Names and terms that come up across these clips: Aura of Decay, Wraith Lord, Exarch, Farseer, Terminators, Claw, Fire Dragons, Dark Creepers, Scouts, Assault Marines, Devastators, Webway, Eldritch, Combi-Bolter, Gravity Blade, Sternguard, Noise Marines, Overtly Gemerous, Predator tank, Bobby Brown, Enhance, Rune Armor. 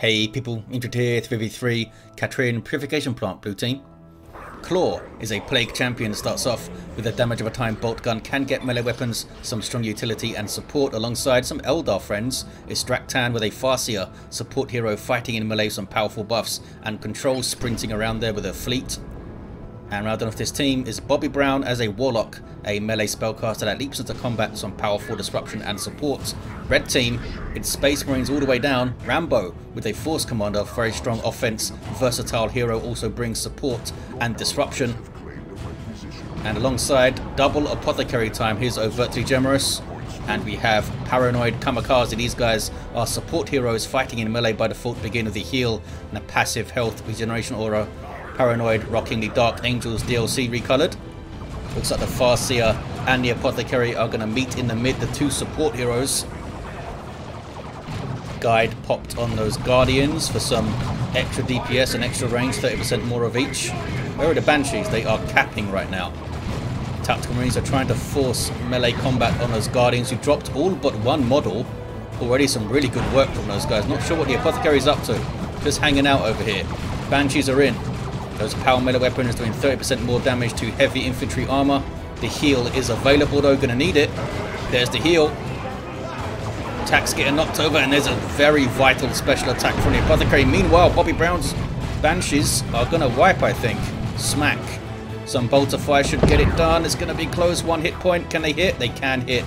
Hey people, Intro Tier 3v3, Catrian Purification Plant, blue team. Claw is a Plague Champion that starts off with the damage of a timed bolt gun, can get melee weapons, some strong utility and support alongside some Eldar friends. It's Draktan with a Farseer, support hero fighting in melee with some powerful buffs and control sprinting around there with her fleet. And rounding off this team is Bobby Brown as a Warlock, a melee spellcaster that leaps into combat with some powerful disruption and support. Red team, it's Space Marines all the way down. Rambo with a Force Commander, very strong offense, versatile hero, also brings support and disruption. And alongside double apothecary time, here's Overtly Generous. And we have Paranoid Kamikaze. These guys are support heroes fighting in melee by default, begin with a heal and a passive health regeneration aura. Paranoid rocking the Dark Angels DLC recolored. Looks like the Farseer and the Apothecary are going to meet in the mid, the two support heroes. Guide popped on those Guardians for some extra DPS and extra range, 30% more of each. Where are the Banshees? They are capping right now. Tactical Marines are trying to force melee combat on those Guardians who dropped all but one model. Already some really good work from those guys. Not sure what the Apothecary is up to. Just hanging out over here. Banshees are in. Those power melee weapons doing 30% more damage to heavy infantry armor. The heal is available though, gonna need it. There's the heal. Attacks getting knocked over and there's a very vital special attack from the Apothecary. Meanwhile, Bobby Brown's Banshees are gonna wipe, I think. Smack. Some bolt of fire should get it done. It's gonna be close, one hit point. Can they hit? They can hit.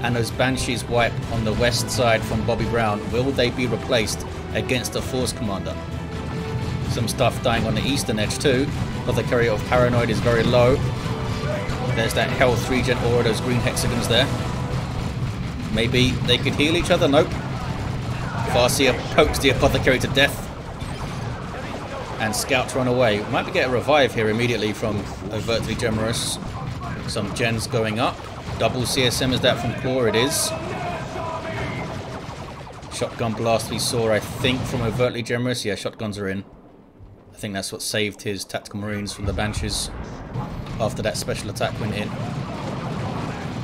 And those Banshees wipe on the west side from Bobby Brown. Will they be replaced against the Force Commander? Some stuff dying on the eastern edge too. Apothecary of Paranoid is very low. There's that health regen aura, those green hexagons there. Maybe they could heal each other? Nope. Farseer pokes the Apothecary to death. And Scouts run away. We might get a revive here immediately from Overtly Generous. Some gens going up. Double CSM, is that from Claw? It is. Shotgun blast we saw, I think, from Overtly Generous. Yeah, shotguns are in. I think that's what saved his Tactical Marines from the Banshees after that special attack went in.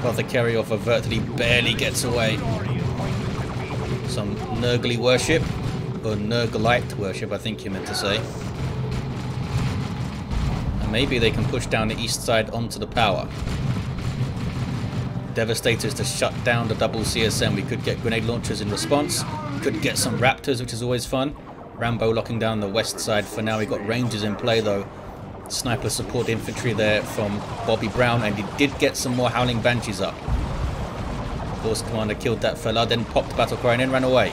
But the carry off Overtly barely gets away. Some Nurgly worship, or Nurglite worship, I think you meant to say. And maybe they can push down the east side onto the power. Devastators to shut down the double CSM. We could get grenade launchers in response. We could get some Raptors, which is always fun. Rambo locking down the west side for now. We've got Rangers in play though. Sniper support infantry there from Bobby Brown, and he did get some more Howling Banshees up. Force Commander killed that fella, then popped battle cry and then ran away.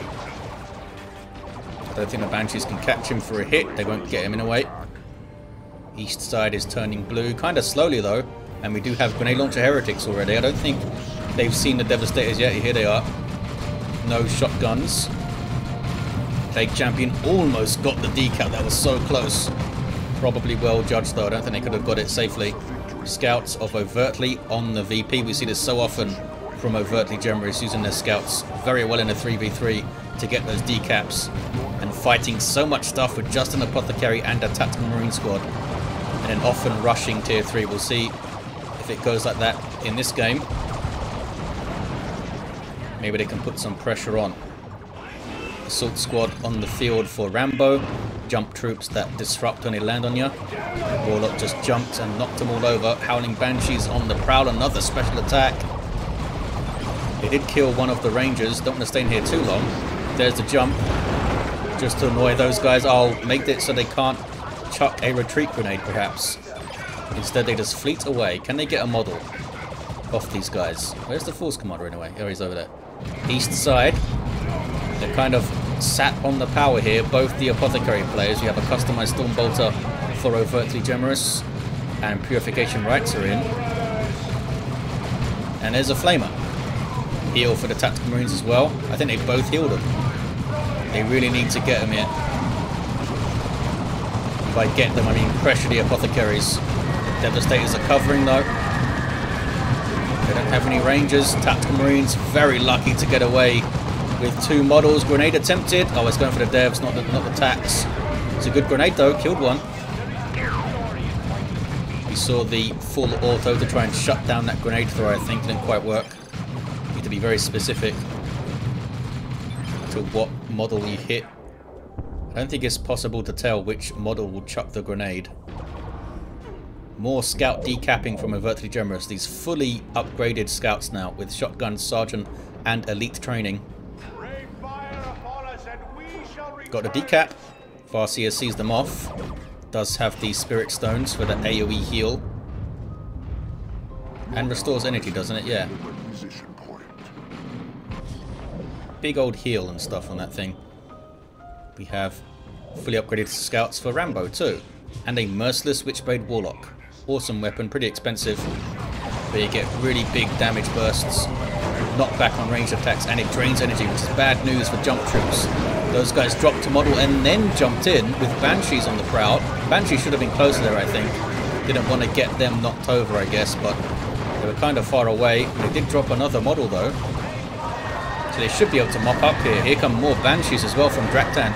I don't think the Banshees can catch him for a hit. They won't get him in a way. East side is turning blue, kind of slowly though, and we do have grenade launcher heretics already. I don't think they've seen the Devastators yet. Here they are. No shotguns. Plague Champion almost got the decal. That was so close. Probably well judged though. I don't think they could have got it safely. Scouts of Overtly on the VP. We see this so often from Overtly Generous using their scouts very well in a 3v3 to get those decaps and fighting so much stuff with just an Apothecary and a Tactical Marine squad, and then often rushing tier 3. We'll see if it goes like that in this game. Maybe they can put some pressure on. Assault squad on the field for Rambo. Jump troops that disrupt when they land on you. Warlock just jumped and knocked them all over. Howling Banshees on the prowl, another special attack. They did kill one of the Rangers. Don't want to stay in here too long. There's the jump. Just to annoy those guys, I'll make it so they can't chuck a retreat grenade perhaps. Instead they just fleet away. Can they get a model off these guys? Where's the Force Commander anyway? Oh, he's over there. East side. They're kind of sat on the power here, both the Apothecary players. You have a customized Stormbolter for Overtly Generous, and Purification Rites are in. And there's a Flamer. Heal for the Tactical Marines as well. I think they both healed them. They really need to get them here. If I get them, I mean pressure the Apothecaries. Devastators are covering though. They don't have any Rangers. Tactical Marines very lucky to get away with two models. Grenade attempted. Oh, it's going for the devs, not the tax. It's a good grenade though. Killed one. We saw the full auto to try and shut down that grenade throw, I think. Didn't quite work. You need to be very specific to what model you hit I don't think it's possible to tell which model will chuck the grenade. More scout decapping from Overtly Generous. These fully upgraded scouts now with shotgun, sergeant, and elite training. Got the decap. Farseer sees them off. Does have the spirit stones for the AoE heal. And restores energy, doesn't it? Yeah. Big old heal and stuff on that thing. We have fully upgraded scouts for Rambo too. And a merciless Witchblade Warlock. Awesome weapon, pretty expensive. But you get really big damage bursts. Knockback on ranged attacks, and it drains energy, which is bad news for jump troops. Those guys dropped to model and then jumped in with Banshees on the prowl. Banshees should have been closer there, I think. Didn't want to get them knocked over, I guess, but they were kind of far away. They did drop another model, though. So they should be able to mop up here. Here come more Banshees as well from Draktan.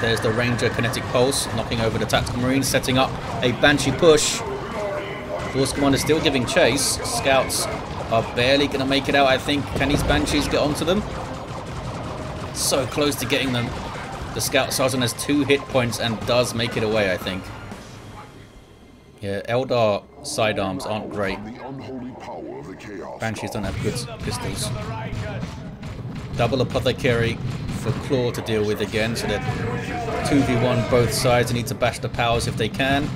There's the Ranger Kinetic Pulse, knocking over the Tactical Marine, setting up a Banshee push. Force Commander still giving chase. Scouts are barely going to make it out, I think. Can these Banshees get onto them? So close to getting them. The Scout Sergeant has 2 hit points and does make it away, I think. Yeah, Eldar sidearms aren't great. Banshees don't have good pistols. Double Apothecary for Claw to deal with again, so they're 2v1 both sides. They need to bash the powers if they can.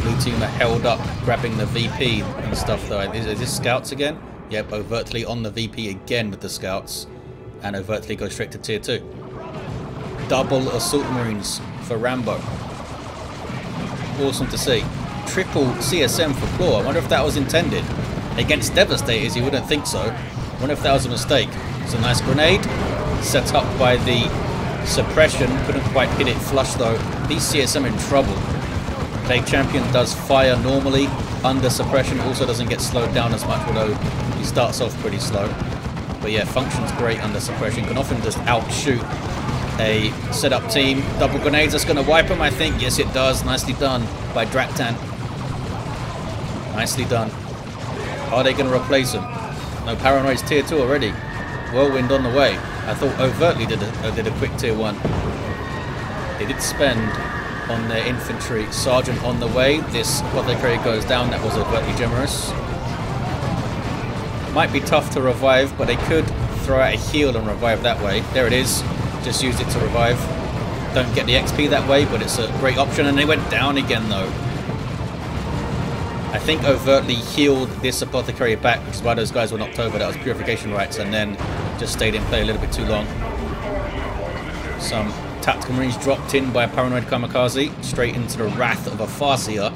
Blue team are held up, grabbing the VP and stuff though. Is this Scouts again? Yep, Overtly on the VP again with the Scouts. And Overtly goes straight to tier 2. Double Assault Marines for Rambo. Awesome to see. Triple CSM for Claw. I wonder if that was intended. Against Devastators, you wouldn't think so. I wonder if that was a mistake. It's a nice grenade. Set up by the suppression. Couldn't quite hit it flush though. These CSM in trouble. Plague Champion does fire normally under suppression. Also doesn't get slowed down as much, although he starts off pretty slow. But yeah, functions great under suppression. Can often just outshoot a set-up team. Double grenades, that's going to wipe them, I think. Yes, it does. Nicely done by Draktan. Nicely done. Are they going to replace him? No, Paranoid's tier 2 already. Whirlwind on the way. I thought Overtly did a quick tier 1. They did spend on their infantry sergeant on the way. This Apothecary goes down. That was Overtly Generous. Might be tough to revive, but they could throw out a heal and revive that way. There it is. Just used it to revive. Don't get the XP that way, but it's a great option. And they went down again, though. I think Overtly healed this Apothecary back, which is why those guys were knocked over. That was Purification Rites, and then just stayed in play a little bit too long. Some Tactical Marines dropped in by Paranoid Kamikaze. Straight into the wrath of a Farseer.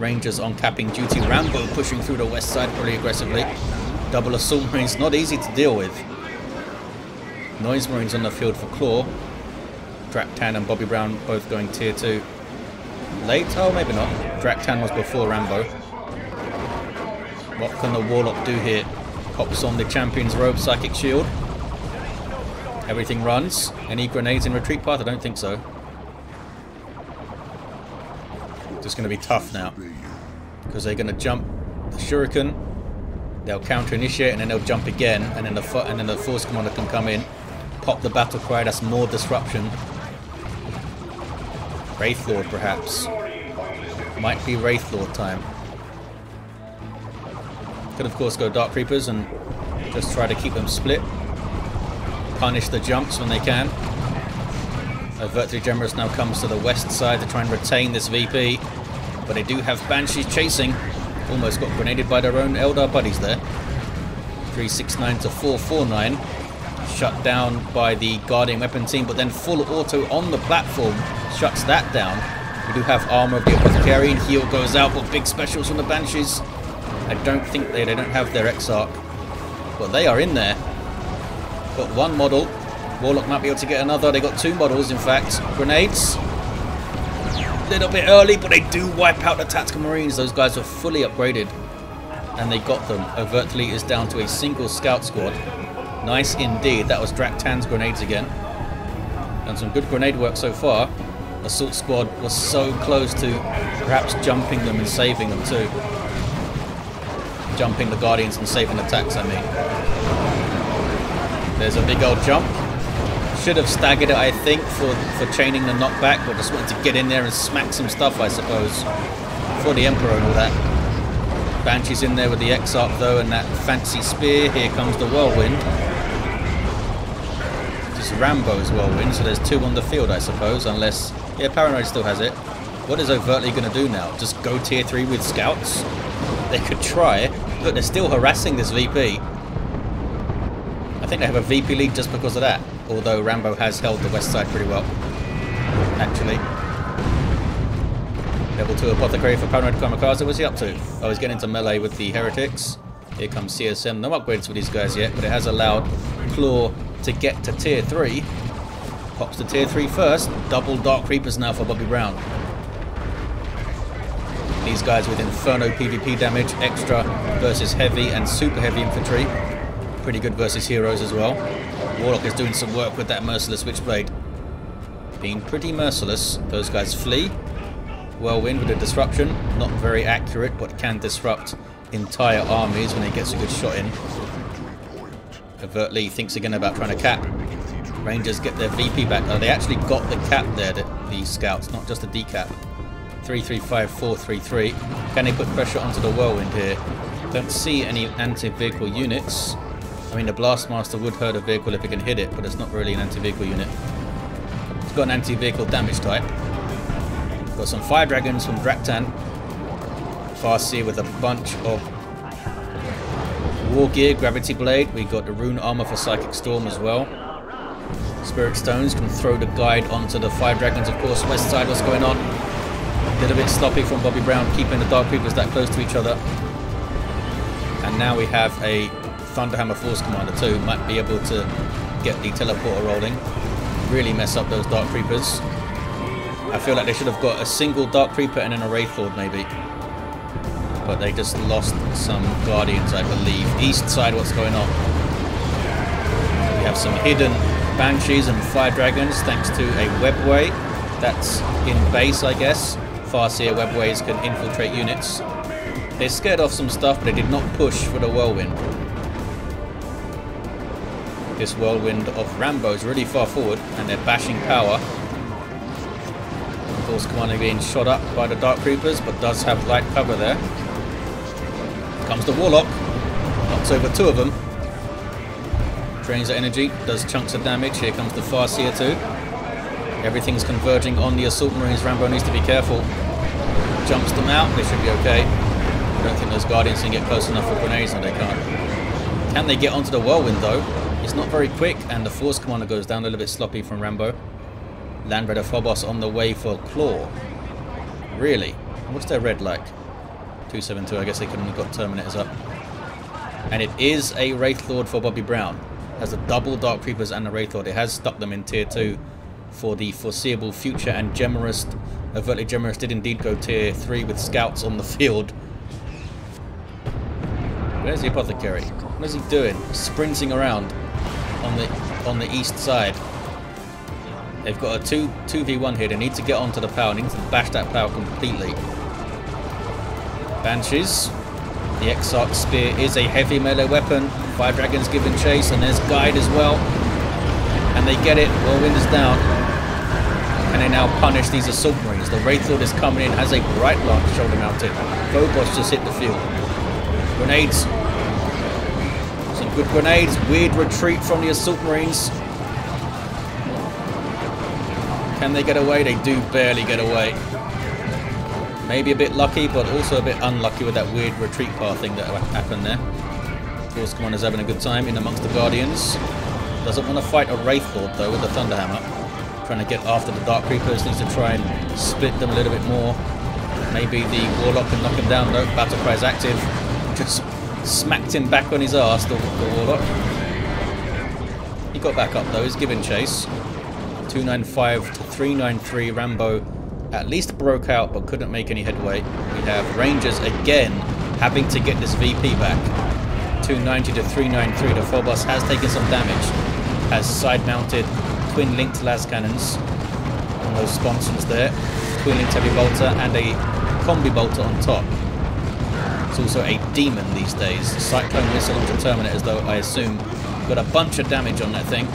Rangers on capping duty. Rambo pushing through the west side pretty aggressively. Double Assault Marines, not easy to deal with. Noise Marines on the field for Claw. Draktan and Bobby Brown both going tier 2. Late? Oh, maybe not. Draktan was before Rambo. What can the Warlock do here? Pops on the Champion's Robe, Psychic Shield. Everything runs. Any grenades in retreat path? I don't think so. Just going to be tough now. Because they're going to jump the Shuriken. They'll counter-initiate, and then they'll jump again, and then the Force Commander can come in, pop the Battle Cry, that's more disruption. Wraith Lord, perhaps. Might be Wraith Lord time. Could, of course, go Dark Creepers and just try to keep them split. Punish the jumps when they can. Overtly Generous now comes to the west side to try and retain this VP, but they do have Banshees chasing. Almost got grenaded by their own Eldar buddies there. 369 to 449. Shut down by the Guardian Weapon team, but then full auto on the platform shuts that down. We do have Armor of the Apothecary, and heal goes out, but big specials from the Banshees. I don't think they don't have their Exarch. But they are in there. Got one model. Warlock might be able to get another. They got two models, in fact. Grenades. Little bit early, but they do wipe out the Tactical Marines. Those guys were fully upgraded, and they got them. Overtly is down to a single scout squad. Nice indeed. That was Draktan's grenades again. Done some good grenade work so far. Assault squad was so close to perhaps jumping them and saving them too. Jumping the Guardians and saving attacks, I mean. There's a big old jump. Should have staggered it, I think, for chaining the knockback, but just wanted to get in there and smack some stuff, I suppose, for the Emperor and all that. Banshee's in there with the Exarch, though, and that fancy spear. Here comes the Whirlwind. Just Rambo's Whirlwind, so there's two on the field, I suppose, unless... Yeah, Paranoid still has it. What is Overtly going to do now? Just go tier 3 with Scouts? They could try, but they're still harassing this VP. I think they have a VP league just because of that. Although Rambo has held the west side pretty well, actually. Level 2 Apothecary for Paranoid Kamikaze. What's he up to? Oh, he's getting into melee with the Heretics. Here comes CSM. No upgrades for these guys yet, but it has allowed Claw to get to tier 3. Pops to tier 3 first. Double Dark Creepers now for Bobby Brown. These guys with Inferno PvP damage, extra versus heavy and super heavy infantry. Pretty good versus heroes as well. Warlock is doing some work with that merciless Witchblade. Being pretty merciless. Those guys flee. Whirlwind with a disruption. Not very accurate, but can disrupt entire armies when he gets a good shot in. Overtly thinks again about trying to cap. Rangers get their VP back. Oh, they actually got the cap there, the Scouts, not just the decap. 3-3-5-4-3-3. Can they put pressure onto the Whirlwind here? Don't see any anti-vehicle units. I mean, the Blastmaster would hurt a vehicle if it can hit it, but it's not really an anti-vehicle unit. It's got an anti-vehicle damage type. Got some Fire Dragons from Draktan. Farseer with a bunch of War Gear, Gravity Blade. We got the Rune Armor for Psychic Storm as well. Spirit Stones can throw the guide onto the Fire Dragons, of course. West side, what's going on? A little bit sloppy from Bobby Brown, keeping the Dark Creepers that close to each other. And now we have a Thunder Hammer Force Commander too, might be able to get the teleporter rolling. Really mess up those Dark Creepers. I feel like they should have got a single Dark Creeper and then a Wraith Lord maybe. But they just lost some Guardians, I believe. East side, what's going on? We have some hidden Banshees and Fire Dragons thanks to a Webway. That's in base, I guess. Farseer Webways can infiltrate units. They scared off some stuff, but they did not push for the Whirlwind. This Whirlwind of Rambo's really far forward, and they're bashing power. Force Commander being shot up by the Dark Creepers, but does have light cover there. Comes the Warlock, knocks over two of them. Drains the energy, does chunks of damage. Here comes the Farseer too. Everything's converging on the Assault Marines. Rambo needs to be careful. Jumps them out, they should be okay. I don't think those Guardians can get close enough for grenades, and they can't. Can they get onto the Whirlwind though? It's not very quick, and the Force Commander goes down a little bit sloppy from Rambo. Land Raider Phobos on the way for Claw. Really? What's their red like? 272, I guess they couldn't have got Terminators up. And it is a Wraith Lord for Bobby Brown. Has a double Dark Creepers and a Wraith Lord. It has stuck them in tier 2 for the foreseeable future, and Generous, Overtly Generous, did indeed go tier 3 with Scouts on the field. Where's the Apothecary? What is he doing? Sprinting around on the east side. They've got a 2v1 here. They need to get onto the power. They need to bash that power completely. Banshees. The Exarch Spear is a heavy melee weapon. Fire Dragons giving chase, and there's Guide as well. And they get it. Whirlwind is down. And they now punish these Assault Marines. The Wraith Lord is coming in, has a bright lance shoulder mounted. Phobos just hit the field. Grenades. Some good grenades. Weird retreat from the Assault Marines. Can they get away? They do barely get away. Maybe a bit lucky, but also a bit unlucky with that weird retreat path thing that happened there. Force Commander's having a good time in amongst the Guardians. Doesn't want to fight a Wraith Lord though with the Thunder Hammer. Trying to get after the Dark Creepers. Needs to try and split them a little bit more. Maybe the Warlock can knock him down though. Battle Cry's active. Just smacked him back on his ass, the Warlock. He got back up though. He's giving chase. 295 to 393. Rambo at least broke out but couldn't make any headway. We have Rangers again having to get this VP back. 290 to 393. The Phobos has taken some damage. Has side mounted twin linked las cannons on those sponsons there. Twin linked heavy bolter and a combi bolter on top. It's also a demon these days. Cyclone Missile Launcher Terminators though, I assume. Got a bunch of damage on that thing.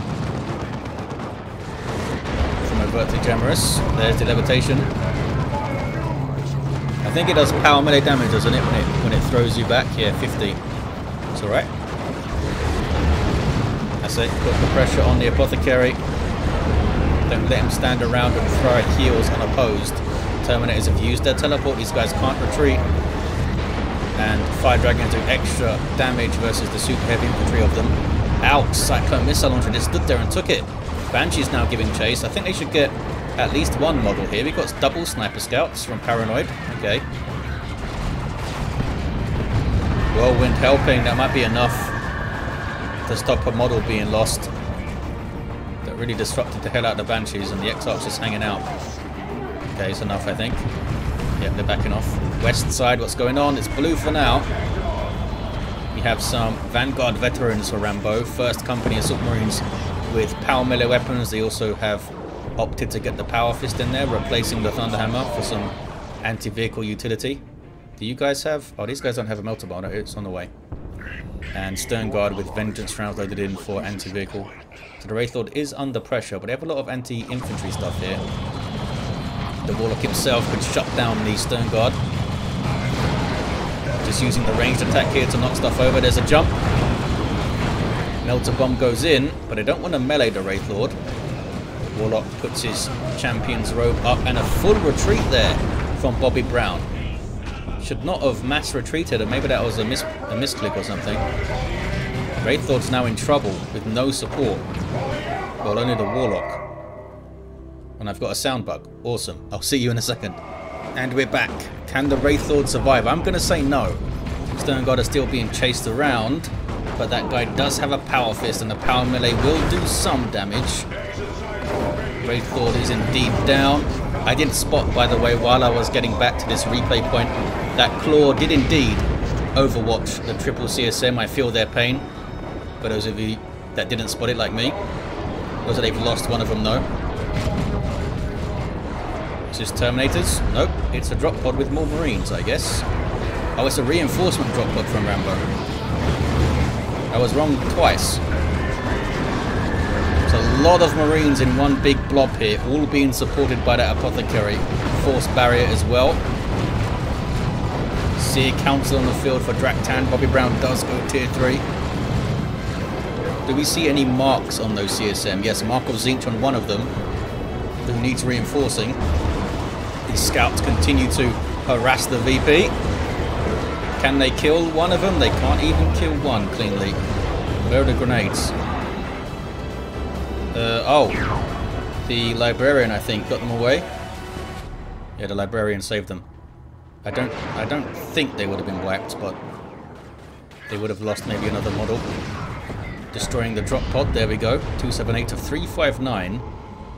Overtly Generous. There's the levitation. I think it does power melee damage, doesn't it, when it throws you back? Yeah, 50. It's alright. That's it. Put the pressure on the Apothecary. Don't let him stand around and throw at heals unopposed. Terminators have used their teleport. These guys can't retreat. And Fire Dragons do extra damage versus the super heavy infantry of them. Ouch! Cyclone Missile Launcher just stood there and took it. Banshee's now giving chase. I think they should get at least one model here. We've got double Sniper Scouts from Paranoid. Okay. Whirlwind helping. That might be enough to stop a model being lost. That really disrupted the hell out of the Banshees, and the Exarch just hanging out. Okay, it's enough, I think. Yep, they're backing off. West side, what's going on? It's blue for now. We have some Vanguard Veterans for Rambo. First Company Assault Marines with power melee weapons. They also have opted to get the Power Fist in there, replacing the Thunder Hammer for some anti-vehicle utility. Do you guys have... Oh, these guys don't have a melter bar. No, it's on the way. And Sternguard with Vengeance rounds loaded in for anti-vehicle. So the Wraith Lord is under pressure, but they have a lot of anti-infantry stuff here. The Warlock himself could shut down the Sternguard. Just using the ranged attack here to knock stuff over. There's a jump. Melter Bomb goes in, but I don't want to melee the Wraith Lord. Warlock puts his champion's robe up, and a full retreat there from Bobby Brown. Should not have mass retreated, and maybe that was a misclick or something. Wraith Lord's now in trouble with no support. Well, only the Warlock. And I've got a sound bug. Awesome. I'll see you in a second. And we're back. Can the Wraith Lord survive? I'm going to say no. Sternguard is still being chased around, but that guy does have a Power Fist, and the power melee will do some damage. Wraith Lord is indeed down. I didn't spot, by the way, while I was getting back to this replay point, that Claw did indeed overwatch the triple CSM. I feel their pain. For those of you that didn't spot it like me. Those that they've lost one of them, though. Is this Terminators? Nope. It's a drop pod with more Marines, I guess. Oh, it's a reinforcement drop pod from Rambo. I was wrong twice. There's a lot of Marines in one big blob here, all being supported by that Apothecary. Force barrier as well. Seer Council on the field for Draktan. Bobby Brown does go tier 3. Do we see any marks on those CSM? Yes, Mark of Zinch on one of them, who needs reinforcing. These Scouts continue to harass the VP. Can they kill one of them? They can't even kill one cleanly. Where are the grenades? Oh, the Librarian, I think, got them away. Yeah, the Librarian saved them. I don't think they would have been wiped, but they would have lost maybe another model. Destroying the drop pod. There we go. 278 to 359.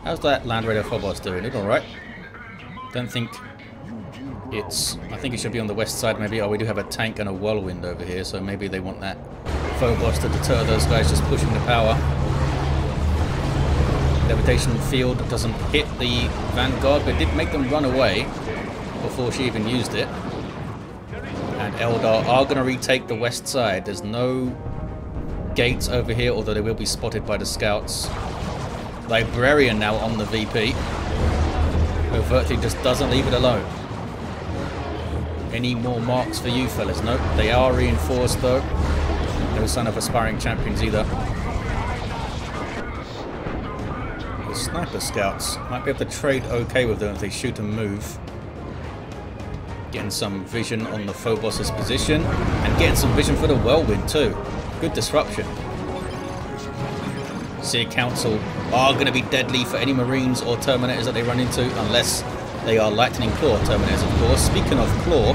How's that Land Raider Phobos doing? It all right? Don't think it's... I think it should be on the west side, maybe. Oh, we do have a tank and a whirlwind over here, so maybe they want that Phobos to deter those guys just pushing the power. Levitation field doesn't hit the Vanguard, but did make them run away before she even used it. And Eldar are going to retake the west side. There's no gates over here, although they will be spotted by the Scouts. Librarian now on the VP. Overtly just doesn't leave it alone. Any more marks for you fellas? Nope. They are reinforced though. No sign of aspiring champions either. The Sniper Scouts might be able to trade okay with them if they shoot and move. Getting some vision on the Phobos' position, and getting some vision for the Whirlwind too. Good disruption. Seer Council are going to be deadly for any Marines or Terminators that they run into, unless they are Lightning Claw Terminators, of course. Speaking of Claw,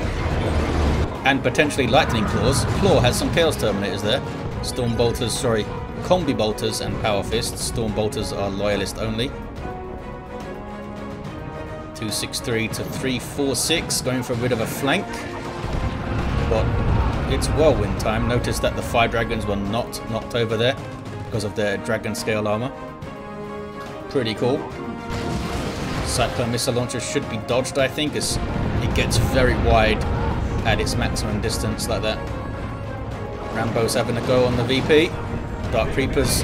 and potentially Lightning Claws, Claw has some Chaos Terminators there. Storm Bolters, sorry, Combi Bolters and Power Fists. Storm Bolters are Loyalist only. 263 to 346, going for a bit of a flank. But it's Whirlwind time. Notice that the Fire Dragons were not knocked over there, because of their dragon scale armor. Pretty cool. Cyclone Missile Launcher should be dodged, I think, as it gets very wide at its maximum distance like that. Rambo's having a go on the VP. Dark Creepers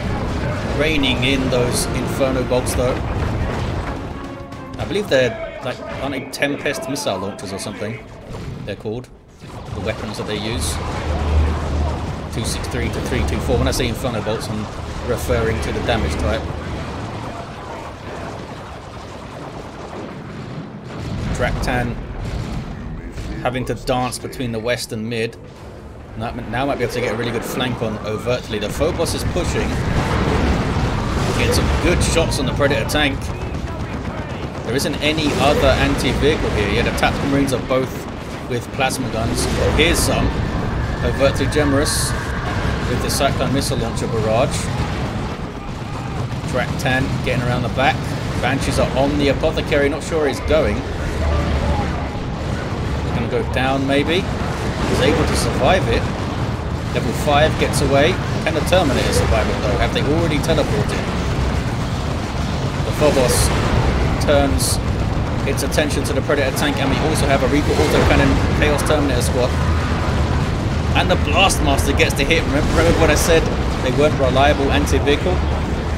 raining in those Inferno bolts though. believe they're like, aren't they Tempest missile launchers or something? They're called the weapons that they use. 263 to 324. When I say Inferno bolts, I'm referring to the damage type. Draktan having to dance between the west and mid. Now might be able to get a really good flank on Overtly. The Phobos is pushing. Getting some good shots on the Predator tank. There isn't any other anti-vehicle here. Yeah, the tactical marines are both with plasma guns. Well, here's some. Overtly Generous with the Cyclone Missile Launcher barrage. Draktan getting around the back. Banshees are on the Apothecary. Not sure he's going. He's going to go down maybe. He's able to survive it. Level 5 gets away. Can the Terminator survive it though? Have they already teleported? The Phobos turns its attention to the Predator tank, and we also have a Reaper Autocannon Chaos Terminator squad. And the Blastmaster gets to hit. Remember what I said? They weren't reliable anti-vehicle?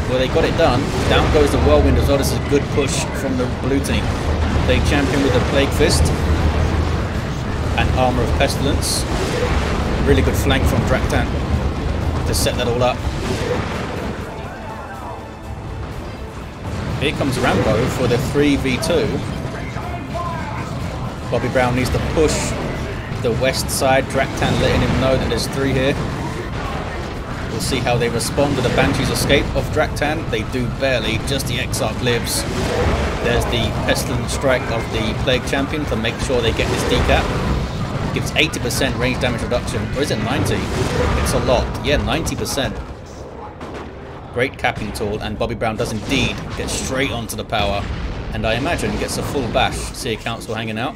Well, they got it done. Down goes the Whirlwind as well. This is a good push from the blue team. They champion with the Plague Fist. And Armour of Pestilence. Really good flank from Draktan to set that all up. Here comes Rambo for the 3v2. Bobby Brown needs to push the west side. Draktan letting him know that there's 3 here. We'll see how they respond to the Banshee's escape of Draktan. They do barely, just the Exarch lives. There's the Pestilent Strike of the Plague Champion to make sure they get this decap. Gives 80% range damage reduction. Or is it 90? It's a lot. Yeah, 90%. Great capping tool, and Bobby Brown does indeed get straight onto the power. And I imagine gets a full bash. Seer Council hanging out,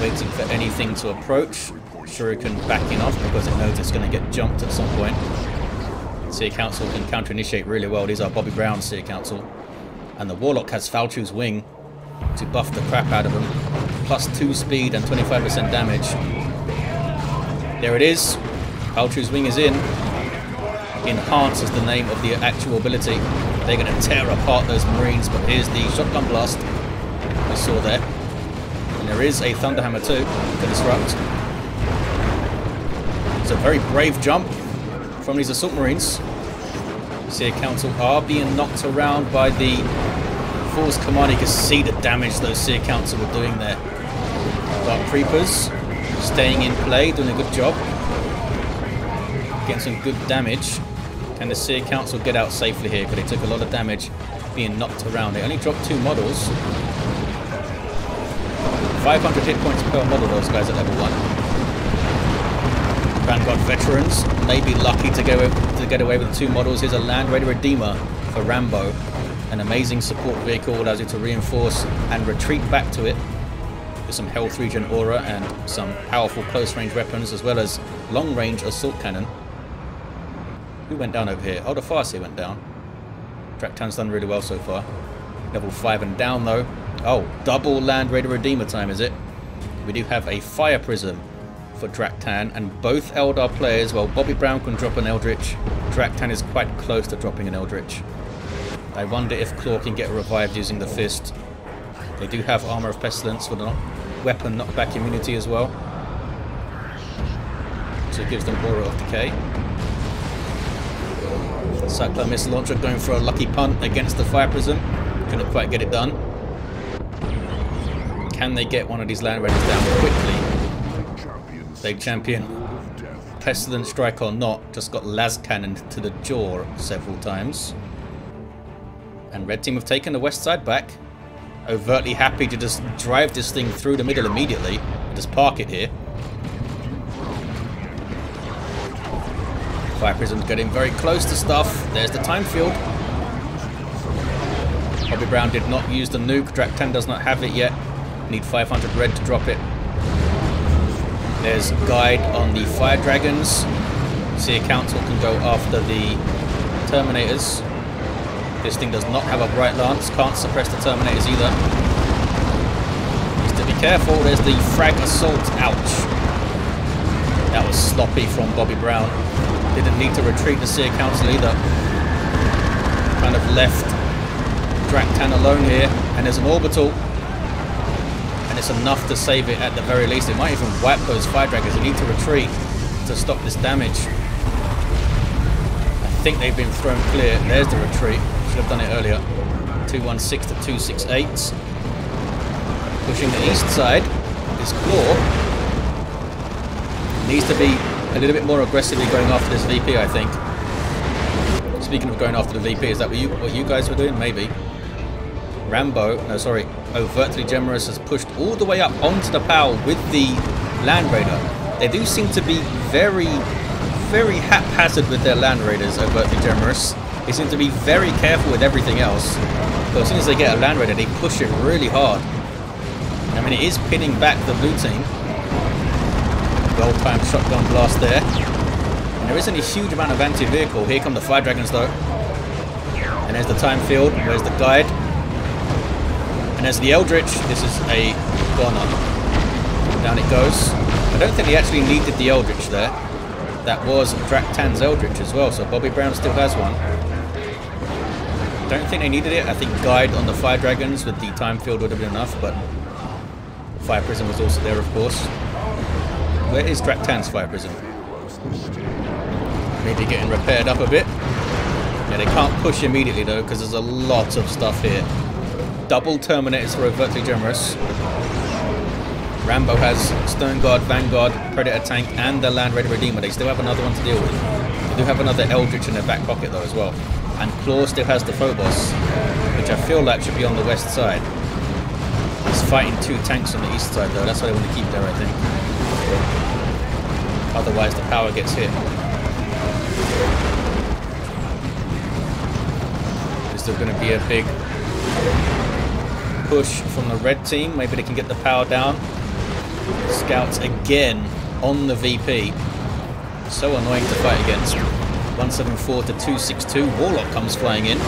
waiting for anything to approach. Shuriken backing off because it knows it's going to get jumped at some point. Seer Council can counter-initiate really well. These are Bobby Brown's Seer Council. And the Warlock has Falchu's Wing to buff the crap out of him. Plus 2 speed and 25% damage. There it is. Falchu's Wing is in. Enhance is the name of the actual ability. They're going to tear apart those Marines, but here's the Shotgun Blast we saw there. And there is a Thunder Hammer too to disrupt. It's a very brave jump from these Assault Marines. Seer Council are being knocked around by the Force Command. You can see the damage those Seer Council were doing there. Dark Creepers staying in play, doing a good job. Getting some good damage. Can the Seer Council get out safely here? Because they took a lot of damage being knocked around. They only dropped 2 models. 500 hit points per model, those guys at level 1. Vanguard Veterans may be lucky to get away with 2 models. Here's a Land Raider Redeemer for Rambo. An amazing support vehicle that allows you to reinforce and retreat back to it. There's some health regen aura and some powerful close-range weapons as well as long-range assault cannon. Who went down over here? Oh, the Farseer went down. Draktan's done really well so far. Level 5 and down though. Oh, double Land Raider Redeemer time, is it? We do have a Fire Prism for Draktan, and both Eldar players, well, Bobby Brown can drop an Eldritch. Draktan is quite close to dropping an Eldritch. I wonder if Claw can get revived using the Fist. They do have Armour of Pestilence for the weapon knockback immunity as well. So it gives them Aura of Decay. Cyclone Missile Launcher going for a lucky punt against the Fire Prism. Couldn't quite get it done. Can they get one of these Land Raiders down quickly? Plague Champion, Pestilent Strike or not, just got las cannoned to the jaw several times. And Red Team have taken the west side back. Overtly happy to just drive this thing through the middle immediately. Just park it here. Fire Prism's getting very close to stuff. There's the time field. Bobby Brown did not use the nuke. Draktan does not have it yet. Need 500 red to drop it. There's Guide on the Fire Dragons. Seer Council can go after the Terminators. This thing does not have a Bright Lance. Can't suppress the Terminators either. Needs to be careful. There's the Frag Assault. Ouch. That was sloppy from Bobby Brown. Didn't need to retreat the Seer Council either. Kind of left Draktan alone here. And there's an Orbital. it's enough to save it at the very least. It might even wipe those Fire Dragons. They need to retreat to stop this damage. I think they've been thrown clear. There's the retreat. Should have done it earlier. 216 to 268. Pushing the east side. This Claw needs to be a little bit more aggressively going after this VP, I think. Speaking of going after the VP, is that what you guys were doing? Maybe. Rambo, no, sorry, Overtly Generous has pushed all the way up onto the Powell with the Land Raider. They do seem to be very, very haphazard with their Land Raiders, Overtly Generous. They seem to be very careful with everything else. But as soon as they get a Land Raider, they push it really hard. I mean, it is pinning back the blue team. Well-timed shotgun blast there. And there isn't a huge amount of anti-vehicle. Here come the Fire Dragons, though. And there's the time field. Where's the guide? And there's the Eldritch. This is a goner. Down it goes. I don't think he actually needed the Eldritch there. That was Draktan's Eldritch as well, so Bobby Brown still has one. I don't think they needed it. I think guide on the Fire Dragons with the time field would have been enough, but Fire Prism was also there, of course. Where is Draktan's Fire Prism? Maybe getting repaired up a bit. Yeah, they can't push immediately, though, because there's a lot of stuff here. Double Terminators for Overtly Generous. Rambo has Sternguard, Vanguard, Predator tank, and the Land Raider Redeemer. They still have another one to deal with. They do have another Eldritch in their back pocket, though, as well. And Claw still has the Phobos, which I feel like should be on the west side. He's fighting two tanks on the east side, though. That's what they want to keep there, I think. Otherwise, the Power gets hit. There's still going to be a big push from the red team. Maybe they can get the Power down. Scouts again on the VP. So annoying to fight against. 174 to 262. Warlock comes flying in.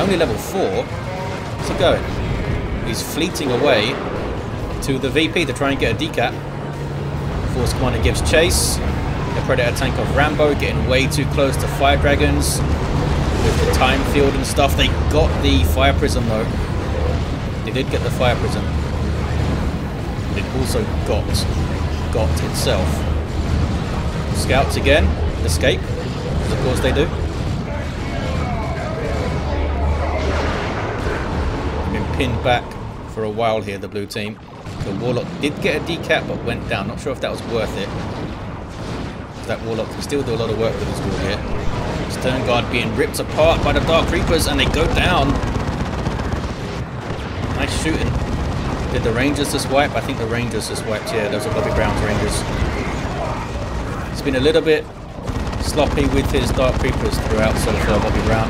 Only level 4. Where's he going? He's fleeting away to the VP to try and get a decap. Force Commander gives chase. The Predator tank of Rambo getting way too close to Fire Dragons. With the time field and stuff. They got the Fire Prism though. They did get the Fire Prism. It also got itself. Scouts again. Escape. Because of course they do. They've been pinned back for a while here, the blue team. The Warlock did get a decap but went down. Not sure if that was worth it. That Warlock can still do a lot of work with his wall here. Sternguard being ripped apart by the Dark Creepers and they go down. Nice shooting. Did the Rangers just wipe? I think the Rangers just wiped here. Yeah, those are Bobby Brown's Rangers. He's been a little bit sloppy with his Dark Creepers throughout so far, Bobby Brown.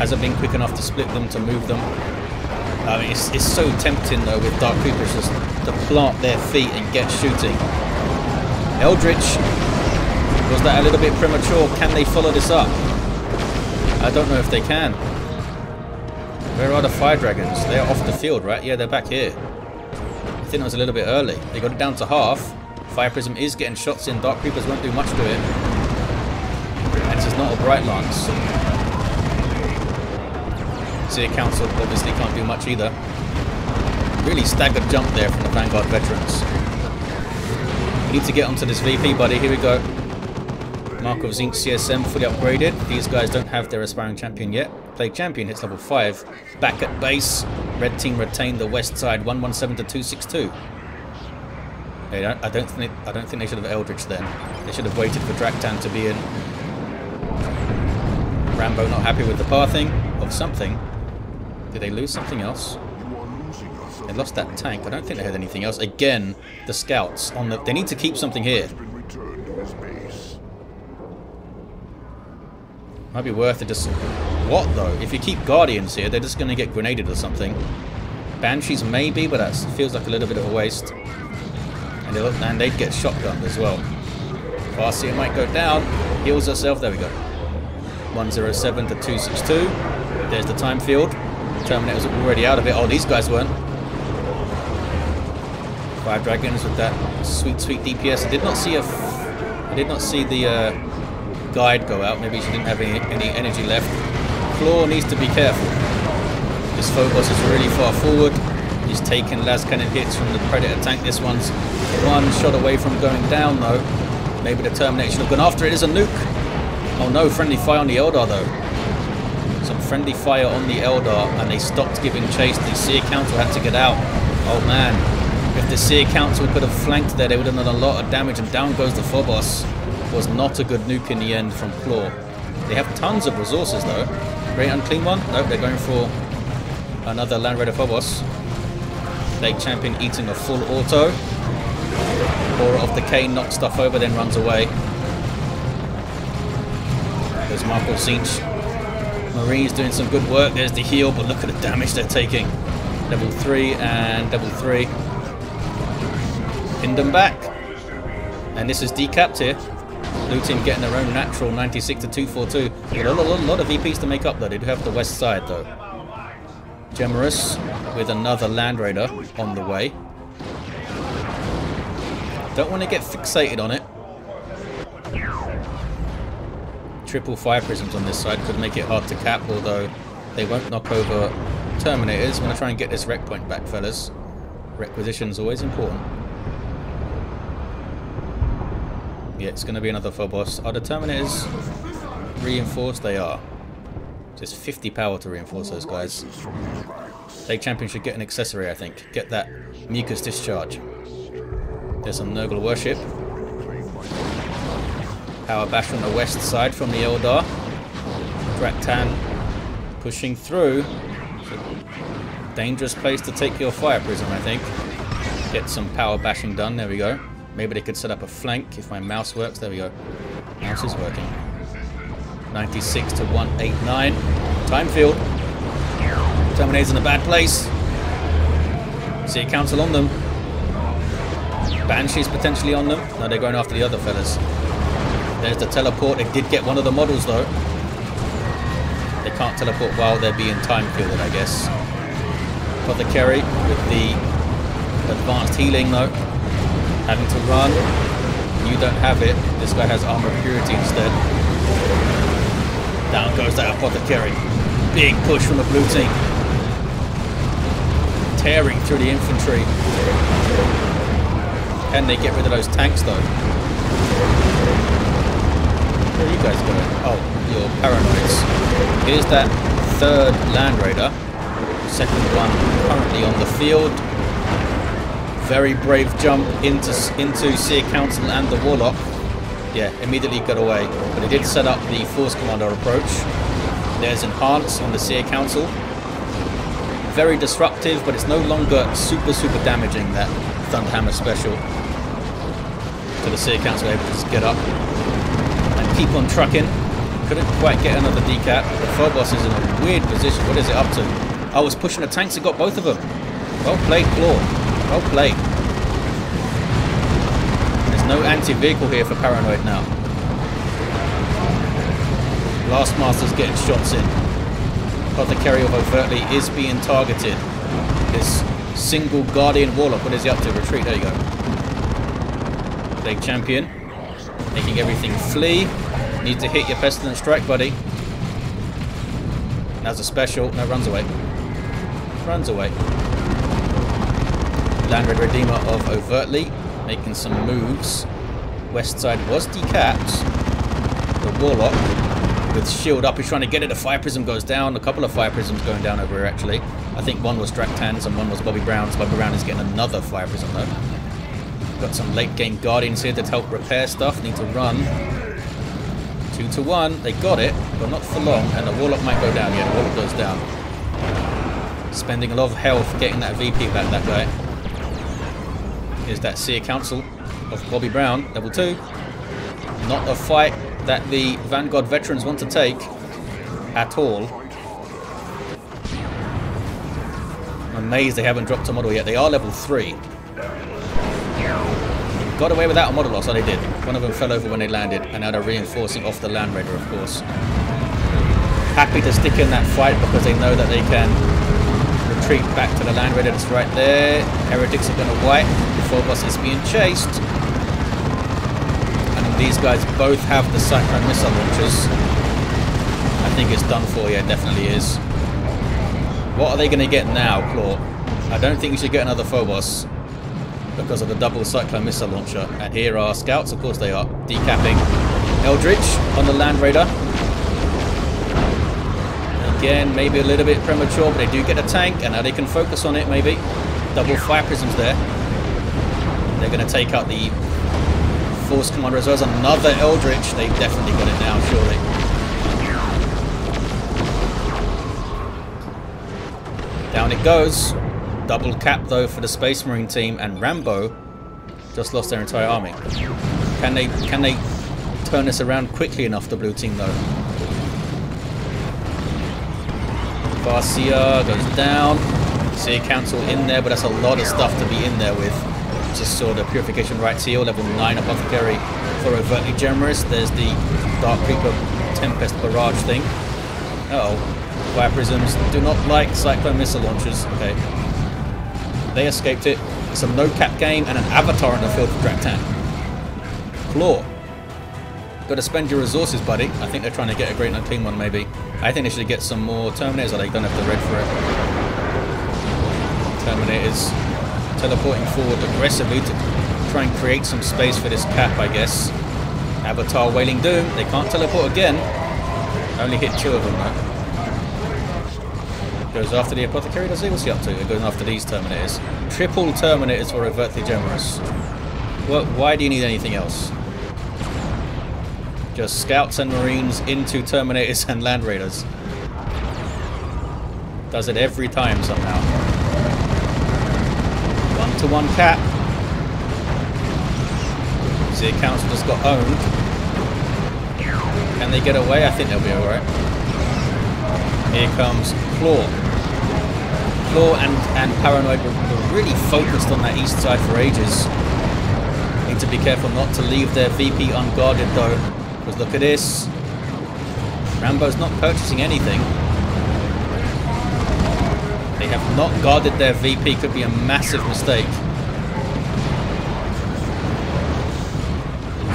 Hasn't been quick enough to split them, to move them. I mean, it's so tempting though with Dark Creepers just to plant their feet and get shooting. Eldritch, was that a little bit premature? Can they follow this up? I don't know if they can. Where are the Fire Dragons? They're off the field, right? Yeah, they're back here. I think that was a little bit early. They got it down to half. Fire Prism is getting shots in. Dark Creepers won't do much to it. And this is not a Bright Lance. Seer Council obviously can't do much either. Really staggered jump there from the Vanguard Veterans. We need to get onto this VP, buddy. Here we go. Mark of Zinc CSM fully upgraded. These guys don't have their aspiring champion yet. Plague champion hits level 5. Back at base. Red team retained the west side. 117 to 262. I don't think they should have Eldritch then. They should have waited for Draktan to be in. Rambo not happy with the pathing of something. Did they lose something else? They lost that tank. I don't think they had anything else. Again, the Scouts on the. They need to keep something here. Might be worth it just... What, though? If you keep Guardians here, they're just going to get grenaded or something. Banshees maybe, but that feels like a little bit of a waste. And, they'd get shotgunned as well. Farseer might go down. Heals herself. There we go. 107 to 262. There's the time field. Terminators are already out of it. Oh, these guys weren't. Fire Dragons with that sweet, sweet DPS. I did not see the... guide go out. Maybe she didn't have any energy left. Claw needs to be careful. This Phobos is really far forward. He's taken less cannon hits from the Predator tank. This one's one shot away from going down, though. Maybe the Terminators have gone after it. Is a nuke. Oh no, friendly fire on the Eldar, though. Some friendly fire on the Eldar, and they stopped giving chase. The Seer Council had to get out. Oh man, if the Seer Council could have flanked there, they would have done a lot of damage, and down goes the Phobos. Was not a good nuke in the end from Claw. They have tons of resources, though. Great unclean one. Nope, they're going for another Land Raider Phobos. Lake Champion eating a full auto. Aura of Decay knocks stuff over, then runs away. There's Marco Cinch. Marines doing some good work. There's the heal, but look at the damage they're taking. Level 3 and level 3. Pinned them back. And this is decapped here. Looting getting their own natural 96 to 242. They got a lot of VPs to make up, though. They do have the west side, though. Generous with another Land Raider on the way. Don't want to get fixated on it. Triple Fire Prisms on this side could make it hard to cap, although they won't knock over Terminators. I'm going to try and get this rec point back, fellas. Requisition's always important. Yeah, it's going to be another Phobos. Are the Terminators reinforced? They are. Just 50 power to reinforce those guys. League Champion should get an accessory, I think. Get that Mucus Discharge. There's some Nurgle Worship. Power Bash from the west side from the Eldar. Draktan pushing through. Dangerous place to take your Fire Prism, I think. Get some power bashing done. There we go. Maybe they could set up a flank if my mouse works. There we go. Mouse is working. 96 to 189. Time field. Terminators in a bad place. Seer Council on them. Banshees potentially on them. No, they're going after the other fellas. There's the teleport. They did get one of the models, though. They can't teleport while they're being time fielded, I guess. Got the carry with the advanced healing, though. Having to run. You don't have it. This guy has armor purity instead. Down goes that apothecary. Big push from the blue team. Tearing through the infantry. Can they get rid of those tanks, though? Where are you guys going? Oh, you're paranoids. Here's that third Land Raider. Second one currently on the field. Very brave jump into Seer Council and the Warlock. Yeah, immediately got away. But they did set up the Force Commander approach. There's Enhance on the Seer Council. Very disruptive, but it's no longer super damaging, that Thunder Hammer special. So the Seer Council able to just get up and keep on trucking. Couldn't quite get another decap. The Phobos is in a weird position. What is it up to? I was pushing the tanks and got both of them. Well played, Claw. Well played. There's no anti-vehicle here for Paranoid now. Blastmaster's getting shots in. But the carry of overtly is being targeted. This single Guardian Warlock. What is he up to? Retreat. There you go. Big Champion. Making everything flee. Need to hit your Pestilent Strike, buddy. That's a special. No, runs away. Runs away. Land Raider Redeemer of overtly. Making some moves. West side was decapped. The Warlock. With shield up, he's trying to get it. A Fire Prism goes down. A couple of Fire Prisms going down over here, actually. I think one was Draktan's and one was Bobby Brown's. Bobby Brown is getting another Fire Prism, though. Got some late-game Guardians here to help repair stuff. Need to run. 2 to 1. They got it, but not for long. And the Warlock might go down. Yeah, the Warlock goes down. Spending a lot of health getting that VP back, that guy. Here's that Seer Council of Bobby Brown. Level 2. Not a fight that the Vanguard veterans want to take at all. I'm amazed they haven't dropped a model yet. They are level 3. They got away without a model loss. Oh, they did. One of them fell over when they landed, and now they're reinforcing off the Land Raider, of course. Happy to stick in that fight because they know that they can retreat back to the Land Raider. That's right there. Heretics are going to wipe. The Phobos is being chased. These guys both have the Cyclone Missile Launchers. I think it's done for, yeah, it definitely is. What are they going to get now, Claw? I don't think you should get another Phobos because of the double Cyclone Missile Launcher. And here are Scouts, of course they are, decapping Eldritch on the Land Raider. Again, maybe a little bit premature, but they do get a tank, and now they can focus on it, maybe. Double Fire Prisms there. They're going to take out the Force Commander as well as another Eldritch. They've definitely got it now, surely. Down it goes. Double cap, though, for the Space Marine team, and Rambo just lost their entire army. Can they turn this around quickly enough, the blue team, though? Farseer goes down. Seer Council in there, but that's a lot of stuff to be in there with. Just saw the Purification Rites heal, level 9 Apothecary for Overtly Generous. There's the Dark Creeper Tempest Barrage thing. Uh-oh. Fire Prisms do not like Cyclone Missile Launchers. Okay. They escaped it. It's a no-cap game and an Avatar in the field for Draktan. Claw. Got to spend your resources, buddy. I think they're trying to get a great and clean one, maybe. I think they should get some more Terminators. They don't have the red for it. Terminators teleporting forward aggressively to try and create some space for this cap, I guess. Avatar Wailing Doom. They can't teleport again. Only hit two of them, though. Goes after the Apothecary, does he? What's he up to? It goes after these Terminators. Triple Terminators for Overtly Generous. Well, why do you need anything else? Just Scouts and Marines into Terminators and Land Raiders. Does it every time somehow. 1-to-1 cap. Seer Council just got owned. Can they get away? I think they'll be alright. Here comes Claw. Claw and Paranoid were really focused on that east side for ages. Need to be careful not to leave their VP unguarded though. Because look at this. Rambo's not purchasing anything. They have not guarded their VP. Could be a massive mistake.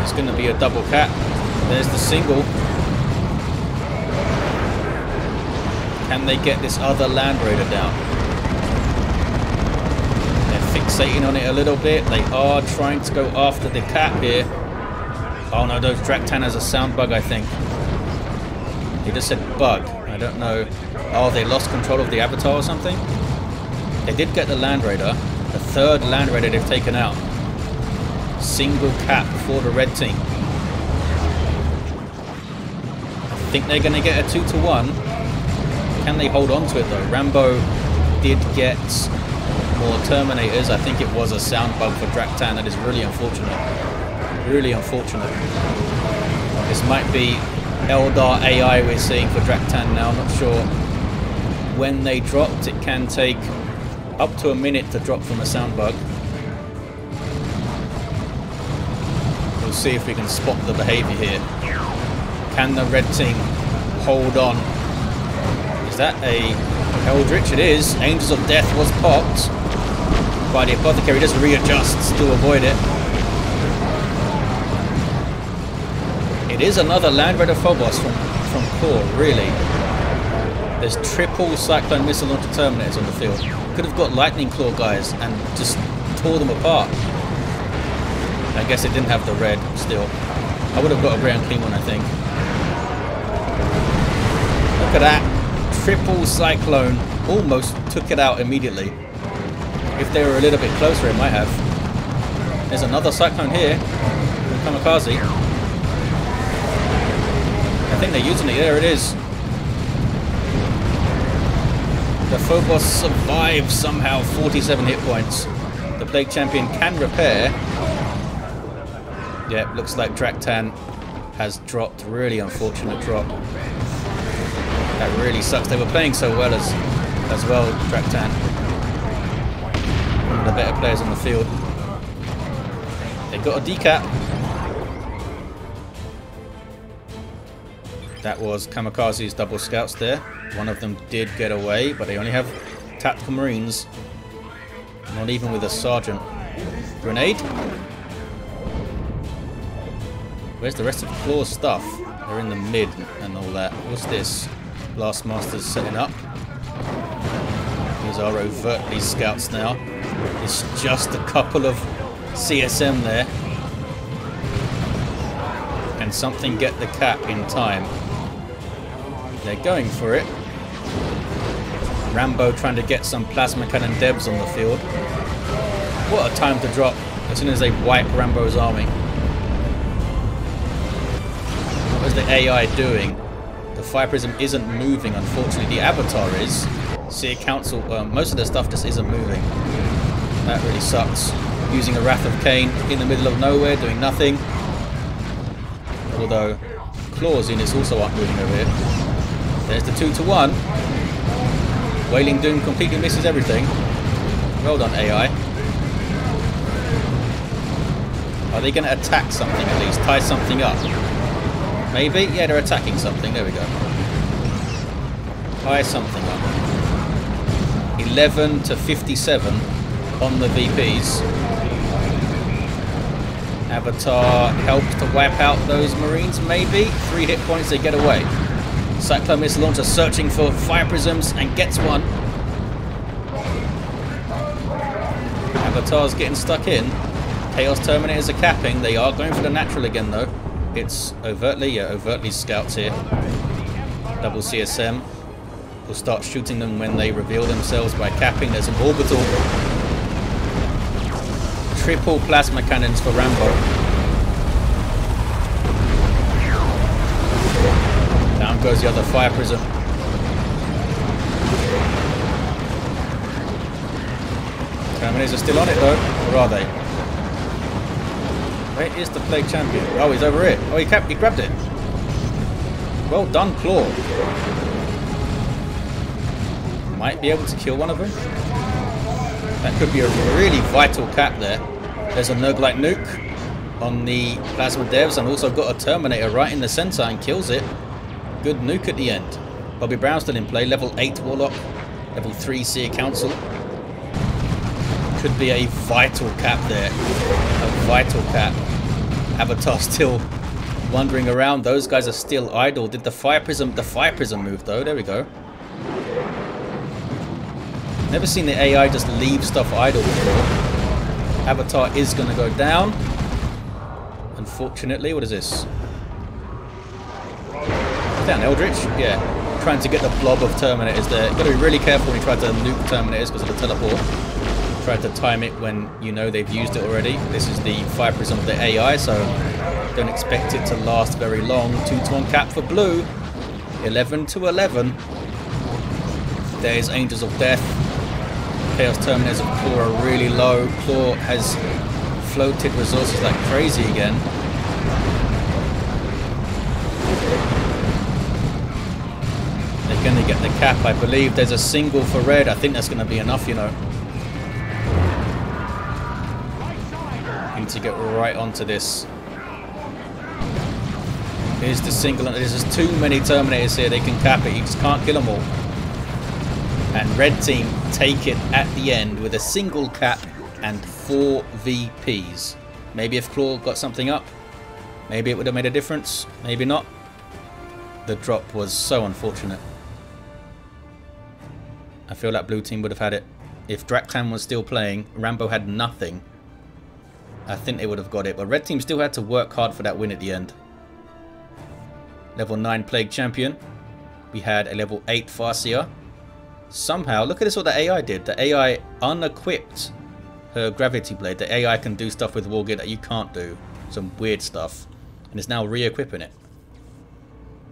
It's going to be a double cap. There's the single. Can they get this other Land Raider down? They're fixating on it a little bit. They are trying to go after the cap here. Oh no, those Draktan has a sound bug, I think. He just said bug. I don't know. Oh, they lost control of the Avatar or something? They did get the Land Raider. The third Land Raider they've taken out. Single cap for the red team. I think they're going to get a 2-to-1. Can they hold on to it though? Rambo did get more Terminators. I think it was a sound bug for Draktan. That is really unfortunate. Really unfortunate. This might be Eldar AI we're seeing for Draktan now. I'm not sure when they dropped. It can take up to a minute to drop from a sound bug. We'll see if we can spot the behavior here. Can the red team hold on? Is that a Eldritch? It is. Angels of Death was popped by the Apothecary. Just readjusts to avoid it. It is another Land Raider Phobos from Core, really. There's triple Cyclone Missile Launcher Terminators on the field. Could have got Lightning Claw guys and just tore them apart. I guess it didn't have the red still. I would have got a great and clean one, I think. Look at that. Triple Cyclone almost took it out immediately. If they were a little bit closer, it might have. There's another Cyclone here. Kamikaze. I think they're using it. There it is. The Phobos survives somehow. 47 hit points. The Plague Champion can repair. Yep, looks like Draktan has dropped. Really unfortunate drop. That really sucks. They were playing so well as well, Draktan. One of the better players on the field. They got a decap. That was Kamikaze's double Scouts there. One of them did get away, but they only have tactical Marines. Not even with a sergeant. Grenade? Where's the rest of Claw's stuff? They're in the mid and all that. What's this? Blastmaster's setting up. He's Veterans are overtly Scouts now. It's just a couple of CSM there. Can something get the cap in time? They're going for it. Rambo trying to get some plasma cannon Debs on the field. What a time to drop as soon as they wipe Rambo's army. What is the AI doing? The Fire Prism isn't moving, unfortunately. The Avatar is. Seer Council, most of their stuff just isn't moving. That really sucks. Using the Wrath of Cain in the middle of nowhere, doing nothing. Although, Claw's units also aren't moving over here. There's the 2-to-1. Wailing Doom completely misses everything. Well done, AI. Are they going to attack something at least? Tie something up? Maybe? Yeah, they're attacking something. There we go. Tie something up. 11 to 57 on the VPs. Avatar helps to wipe out those Marines, maybe? 3 hit points, they get away. Cyclone Missile Launcher searching for Fire Prisms and gets one. Avatar's getting stuck in. Chaos Terminators are capping. They are going for the natural again, though. It's overtly Scouts here. Double CSM. We'll start shooting them when they reveal themselves by capping. There's an orbital. Triple plasma cannons for Rambo. Down goes the other Fire Prism. Terminators are still on it, though. Or are they? Where is the Plague Champion? Oh, he's over here. Oh, he grabbed it. Well done, Claw. Might be able to kill one of them. That could be a really vital cap there. There's a Nurglite nuke on the Plasma Devs, and also got a Terminator right in the center and kills it. Good nuke at the end. Bobby Brown still in play. Level 8 Warlock. Level 3 Seer Council. Could be a vital cap there. A vital cap. Avatar still wandering around. Those guys are still idle. Did the Fire Prism move though? There we go. Never seen the AI just leave stuff idle before. Avatar is going to go down. Unfortunately, what is this? Down Eldritch? Yeah. Trying to get the blob of Terminators there. Got to be really careful when you try to nuke Terminators because of the teleport. Try to time it when you know they've used it already. This is the Fire Prism of the AI, so don't expect it to last very long. 2-to-1 cap for blue. 11 to 11. There's Angels of Death. Chaos Terminators of Claw are really low. Claw has floated resources like crazy again. They're going to get the cap, I believe. There's a single for red. I think that's going to be enough, you know. To get right onto this. Here's the single. There's just too many Terminators here. They can cap it. You just can't kill them all. And red team take it at the end with a single cap and 4 VPs. Maybe if Claw got something up, maybe it would have made a difference. Maybe not. The drop was so unfortunate. I feel like blue team would have had it. If Draktan was still playing, Rambo had nothing. I think they would have got it, but red team still had to work hard for that win at the end. Level 9 Plague Champion. We had a level 8 Farseer. Somehow, look at this, what the AI did. The AI unequipped her Gravity Blade. The AI can do stuff with War Gear that you can't do. Some weird stuff. And is now re-equipping it.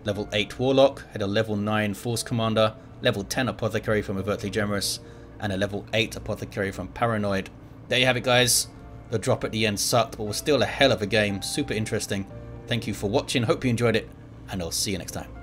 Level 8 Warlock. Had a level 9 Force Commander. Level 10 Apothecary from Overtly Generous. And a level 8 Apothecary from Paranoid. There you have it, guys. The drop at the end sucked, but was still a hell of a game. Super interesting. Thank you for watching. Hope you enjoyed it, and I'll see you next time.